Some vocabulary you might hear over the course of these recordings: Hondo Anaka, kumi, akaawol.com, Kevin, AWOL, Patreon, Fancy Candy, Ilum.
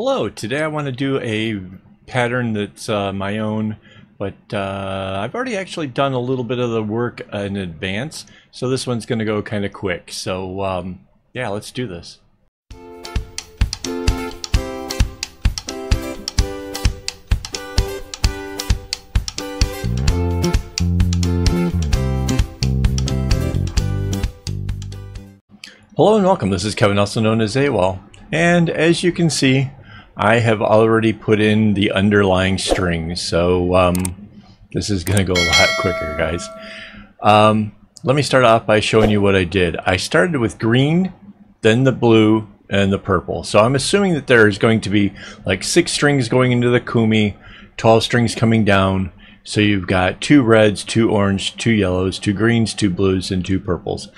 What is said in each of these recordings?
Hello, today I want to do a pattern that's my own, but I've already actually done a little bit of the work in advance, so this one's going to go kind of quick. So yeah, let's do this. Hello and welcome, this is Kevin, also known as AWOL, and as you can see I have already put in the underlying string, so this is going to go a lot quicker, guys. Let me start off by showing you what I did. I started with green, then the blue, and the purple. So I'm assuming that there is going to be like 6 strings going into the kumi, 12 strings coming down. So you've got 2 reds, 2 oranges, 2 yellows, 2 greens, 2 blues, and 2 purples.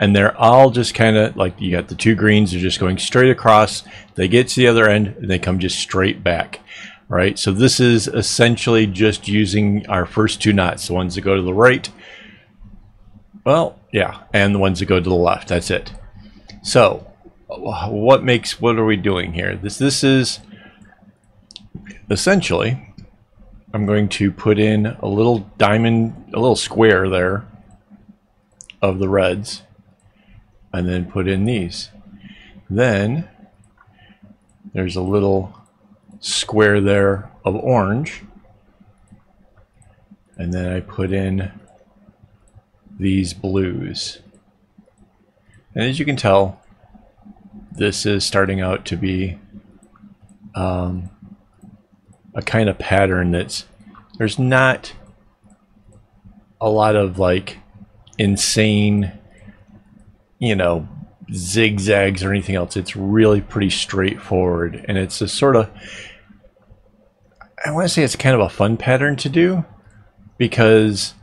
And they're all just kind of like, you got the 2 greens, they're just going straight across. They get to the other end and they come just straight back. All right, so this is essentially just using our first 2 knots, the ones that go to the right. Well, yeah, and the ones that go to the left, that's it. So what are we doing here? This is essentially, I'm going to put in a little diamond, a little square there of the reds, and then put in these. Then there's a little square there of orange, and then I put in these blues. And as you can tell, this is starting out to be a kind of pattern that's, there's not a lot of like insane, you know, zigzags or anything else. It's really pretty straightforward, and it's a sort of, I want to say it's kind of a fun pattern to do, because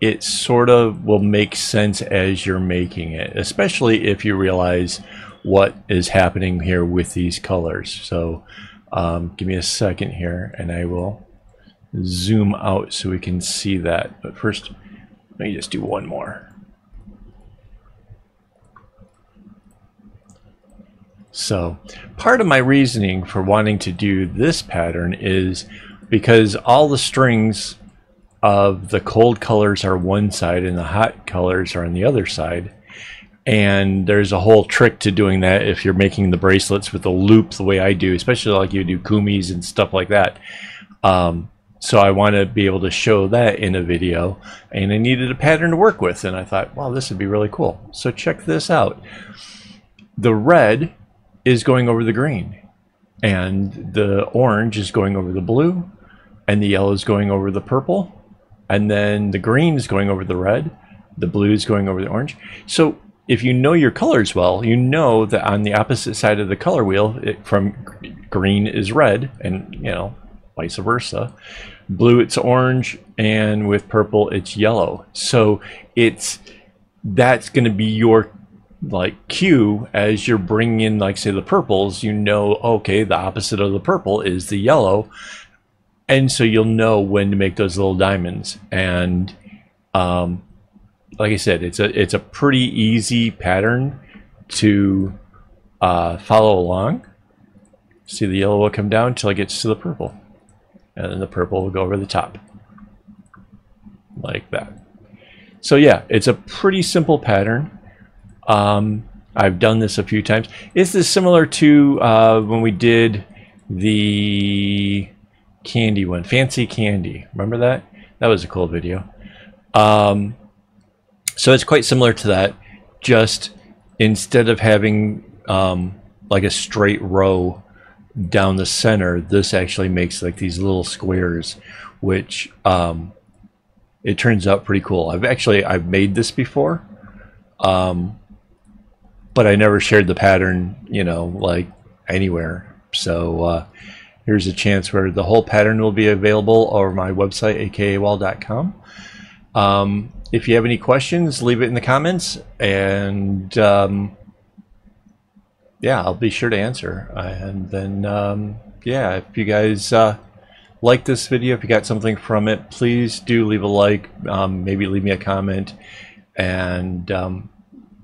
it sort of will make sense as you're making it, especially if you realize what is happening here with these colors. So give me a second here and I will zoom out so we can see that. But first, let me just do one more. So part of my reasoning for wanting to do this pattern is because all the strings of the cold colors are one side and the hot colors are on the other side. And there's a whole trick to doing that if you're making the bracelets with the loop the way I do, especially like you do kumis and stuff like that. So I want to be able to show that in a video, and I needed a pattern to work with, and I thought, wow, this would be really cool. So check this out. The red is going over the green, and the orange is going over the blue, and the yellow is going over the purple, and then the green is going over the red, the blue is going over the orange. So if you know your colors well, you know that on the opposite side of the color wheel, from green is red, and you know, vice versa. Blue, it's orange, and with purple, it's yellow. So that's going to be your like cue as you're bringing in, like say the purples. You know, okay, the opposite of the purple is the yellow, and so you'll know when to make those little diamonds. And like I said, it's a pretty easy pattern to follow along. See, the yellow will come down until it gets to the purple, and then the purple will go over the top like that. So yeah, it's a pretty simple pattern. I've done this a few times. This is similar to when we did the candy one, Fancy Candy. Remember that? That was a cool video. So it's quite similar to that, just instead of having like a straight row down the center, this actually makes like these little squares, which it turns out pretty cool. I've made this before, but I never shared the pattern, you know, like anywhere. So here's a chance where the whole pattern will be available over my website, akaawol.com. If you have any questions, leave it in the comments, and yeah, I'll be sure to answer. And then yeah, if you guys like this video, if you got something from it, please do leave a like, maybe leave me a comment, and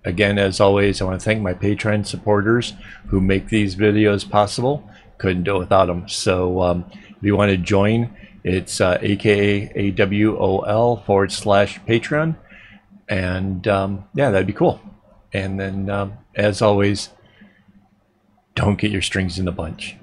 Again, as always, I want to thank my Patreon supporters who make these videos possible. Couldn't do it without them. So if you want to join, it's AWOL/Patreon. And yeah, that'd be cool. And then as always, don't get your strings in a bunch.